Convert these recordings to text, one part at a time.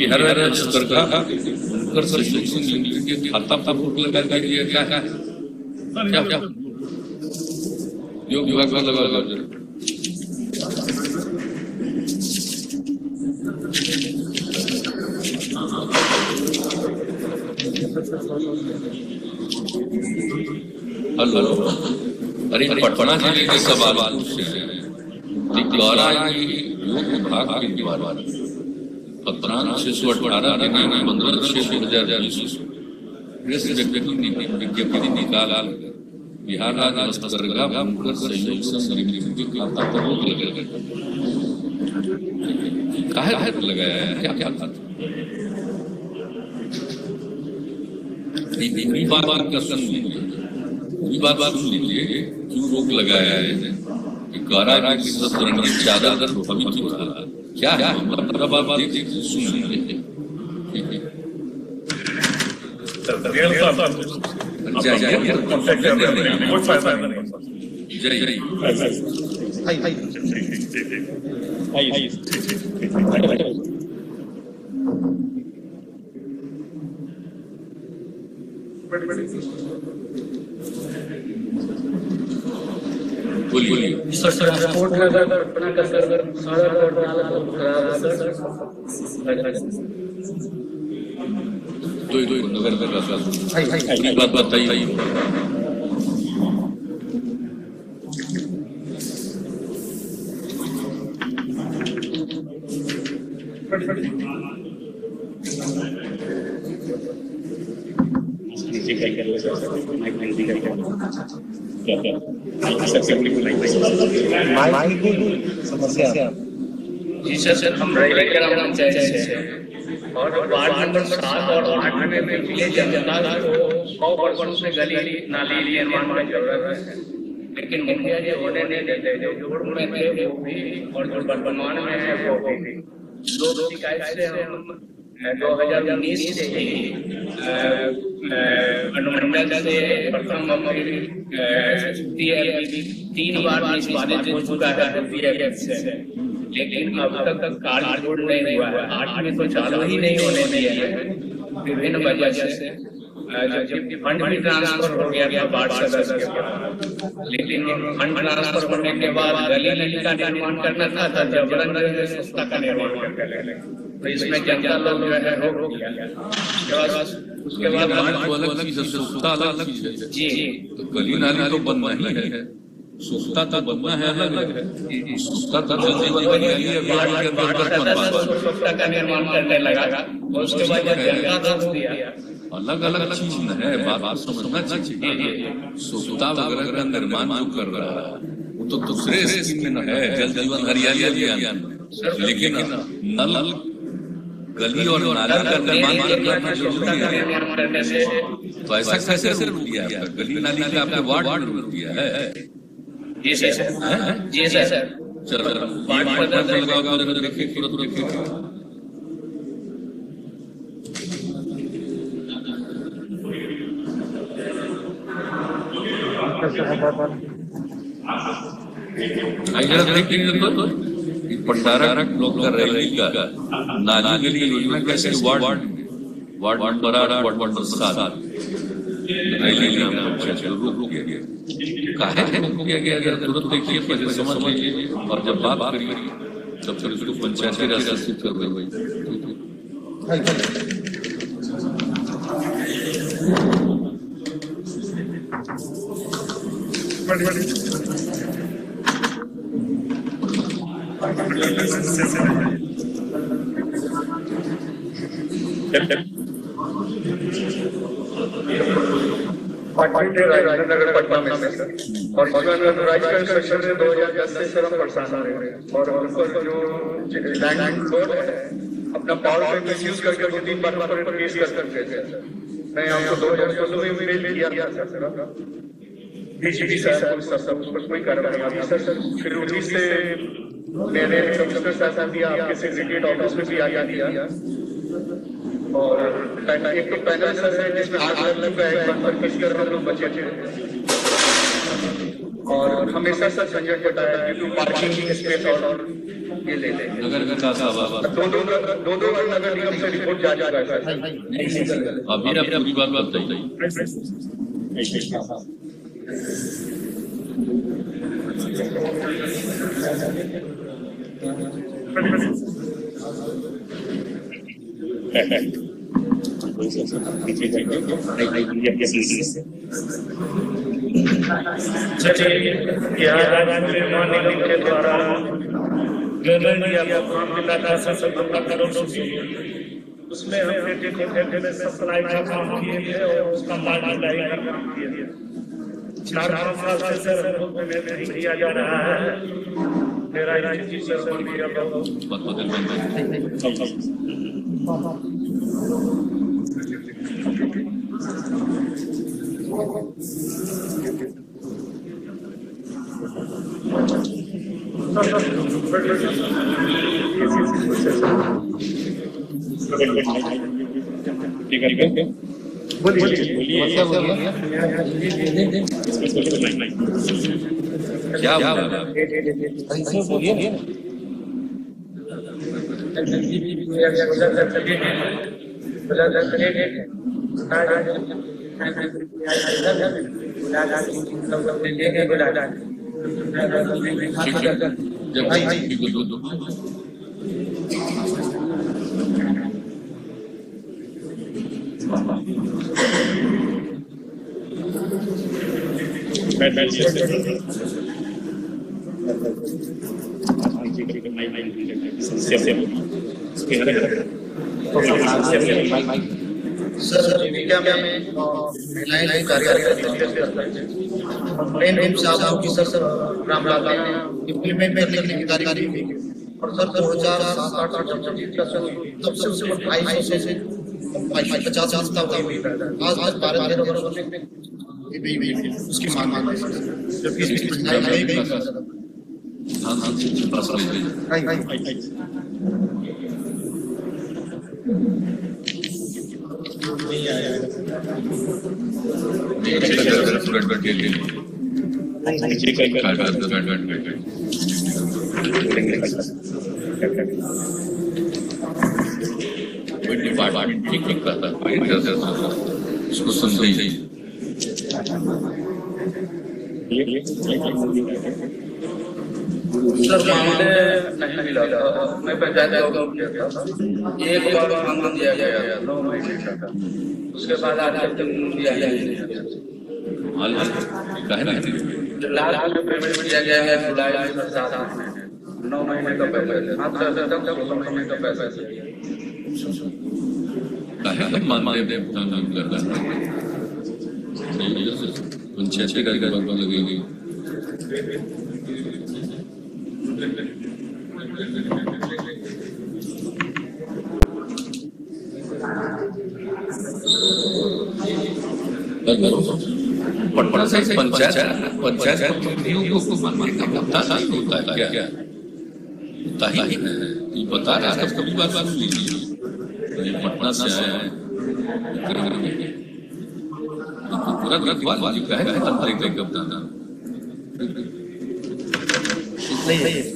बिहार सरकार खाता लगाया गया है योग विभाग लगा हेलो अरे पटना जिले के सवाल बिहार राज्य लगाया है क्या बात सुन लीजिए क्यों रोक लगाया है कि कारागार की ज्यादातर प्रभावित हो रहा है क्या है सुन ट्रांसपोर्ट नगर अपना का सर्वर सड़क और नाला को खराब है तो ये नगर का सही बात बताइए माइक की समस्या जी सर हम रेगुलर पंचायत और वार्ड नंबर 7 और 8 में विलेज जनता को 100% से गली नाली निर्माण की जरूरत है लेकिन मुखिया जी होने नहीं देते जोड़ में है वो भी और वर्तमान में है वो भी दो शिकायत से हम 2019 से ही अनुमंडल से प्रथम तीन बार इस बारे हो चुका है लेकिन अब तक कार्य नहीं हुआ है 8 में तो चालू ही नहीं होने दिया है विभिन्न वजह से जबकि फंड भी ट्रांसफर हो गया था वार्ड सदस्य के पास लेकिन फंड ट्रांसफर होने के बाद गली नाली का निर्माण करना था जबरन रास्ता का निर्माण करने लगे तो इसमें जनता लोग जो है हो गया उसके बाद अलग चीज है सुस्ता अलग चीज है जी तो गली नाली तो बनना ही है सुस्ता तो बनना है अलग है सुस्ता तो जीवन के वार्ड के अंदर सुस्ता का निर्माण करने लगा उसके बाद जनता दोष दिया अलग अलग चीज है बात समझना चाहिए सुविधा वगैरह का निर्माण जो कर रहा है वो तो दूसरे स्कीम में है जल जीवन हरियाली अभियान लेकिन नल गली और नाला का निर्माण करना जरूरी है तो ऐसा कैसे सिर्फ दिया है गली नाली का आपने वार्ड रूल दिया है जी सर चलो वार्ड पर लगाओ देखिए तुरंत देखिए भंडारक लोग कर रहे नाली के लिए योजना कैसे वार्ड नंबर 7 तुरंत देखिए पहले समझ लीजिए और जब बात करिए तब फिर उसको पंचायती राज स्थापित कर रहे पटना में और 2010 से हम परेशान रहे हैं और जो लैंड बोर्ड है अपना पावर मिसयूज करके 2-3 बार पर केस कर सकते थे मैं आपको 2014 में मेल किया था सर बीजेपी सर सब पर कोई कार्रवाई नहीं सर फिर उसी से मैंने कमिश्नर साहब दिया आपके सेक्रेटरी ऑफिस में भी आ गया और एक तो पैनल सर है जिसमें 8 लोग का एक बार पर किस कर हम लोग बचे हमेशा सर संजय बताया ड्यू टू पार्किंग स्पेस और ये ले ले नगर का साहब दोनों नगर निगम से रिपोर्ट जा जा रहा है सर। अब मेरा अपना विवाद बात चाहिए निगम के द्वारा उसमें हमने सप्लाई का काम किए थे और उसका मार्केटिंग का काम किए थे। 4-5 साल से सर नहीं किया जा रहा है। मेरा सर मीडिया में लाइन इम्प्लीमेंट करने की जानकारी हुई और सर 2007-8 तब से 250 का हुई आज 12 उसकी मांग जबकि नहीं आया इसको सुन रही सर मामले नहीं मिला था। मैं पंचायत लॉकडाउन किया था, एक बार आंदोलन दिया गया 9 महीने का, उसके बाद आज तक दिया गया नहीं। लास्ट में पेमेंट दिया गया है जुलाई में 7-8 महीने 9 महीने का पैसा आप सर तक 9 महीने का पैसा लगेगी। पंचायत प्रतिनिधियों को होता है क्या क्या होता ही नहीं बता रहा है। कभी बात बात लीजिए पटना से आया है पूरा गलत नहीं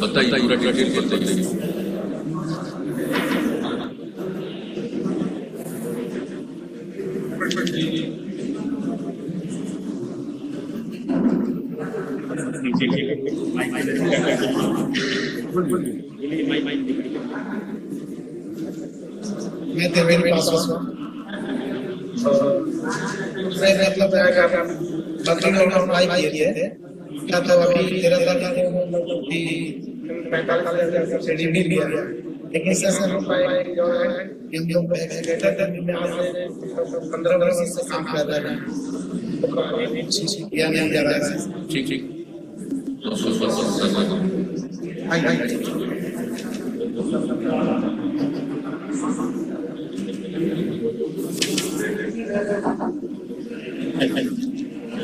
बताइए पूरा डिटेल बताइए। मैं देवेंद्र पासवान मैंने अपना अप्लाई किया है क्या था अभी 13 साल का नहीं लिया गया, लेकिन सर जो है हम 15 वर्ष से काम कर रहे हैं किया नहीं जा रहा है। ठीक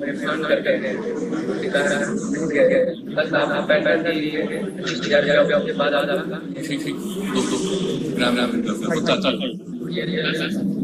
मेरे फोन करके बस आपका पैटर्न के लिए के बाद आ जाएगा। ठीक, दो ग्राम ग्राम बताता हूं।